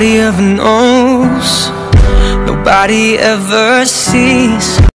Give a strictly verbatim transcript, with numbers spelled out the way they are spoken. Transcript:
nobody ever knows, nobody ever sees.